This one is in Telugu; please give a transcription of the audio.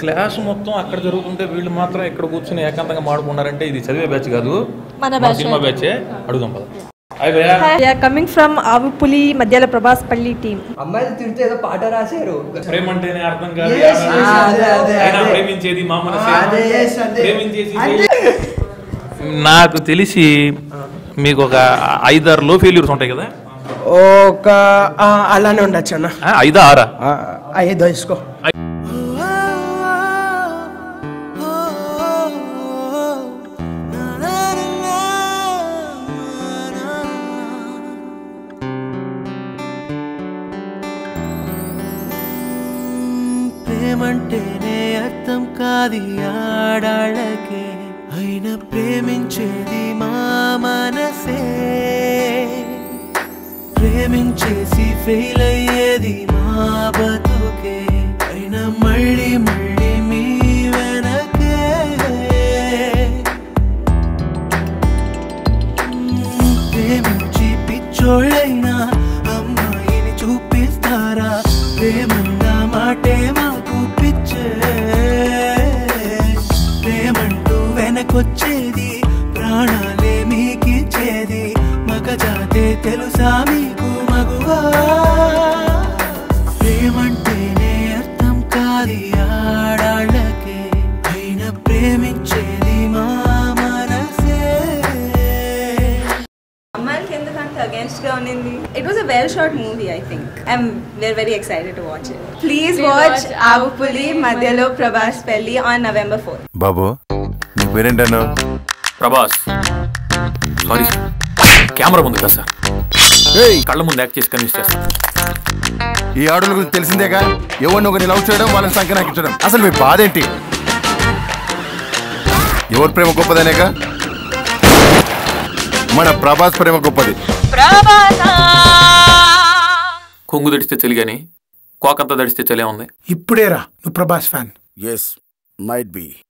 क्लास మొత్తం అక్కడ జరుగుతుంటే వీళ్ళు మాత్రం ఇక్కడ కూర్చొని ఏకాంతంగా మాట్లాడుకున్నారంటే ఇది చదివే బ్యాచ్ కాదు మన బ్యాచ్ సినిమా బ్యాచ్ అడుగుదాం పద హై భయ్యా యా కమింగ్ ఫ్రమ్ ఆవు పులి మధ్యలో ప్రభాస్ పల్లి టీం అమ్మాయిలు తింటే ఏదో పాట రాశారు ప్రేమ అంటేనే అర్థం కాదు అదే అదే అయినా ప్రేమించేది మా మనసే అదే ప్రేమించేసి నాకు తెలిసి మీకు ఒక 5-6 లో ఫెయిల్యూర్స్ ఉంటాయి కదా ఒక అలానే ఉండొచ్చు అన్న 5-6 5 ఇస్కో ప్రేమంటేనే అర్థం కాదు ఆడాళ్ళకే అయినా ప్రేమించేది మా మనసే ప్రేమించేసి ఫెయిల్ అయ్యేది మా బతుకే అయినా మళ్ళీ మళ్ళీ మీ వెనకే ప్రేమించి పిచ్చోళ్ళైనా అమ్మాయిని చూపిస్తారా ప్రేమన్న మాటే వచ్చేది ప్రాణాలే మీకిచ్చేది మగజాతే తెలుసా మీకు మగువా ప్రేమంటేనే అర్థం కాదు ఆడాళ్ళకే అయినా ప్రేమించేది మా మనసే అమ్మాయిలకి ఎందుకంటే అగైన్స్ గా ఉన్నింది it was a well shot movie I think we're very excited to watch it. Please watch Aavu Puli Madhyalo Prabhas Pelli on November 4th. Babu Prabhas sorry camera मुझे का सर कल मुझे ऐक् कन्विस्ट आड़ल तेगा एवं लव चेयर वाल संख्या ना असल मे बाधे एवर प्रेम गोपदने का मन प्रभास प्रेम गोपदी कुंग दड़ते चली गानी कोक दड़ते चले इपड़ेरा Prabhas fan yes might be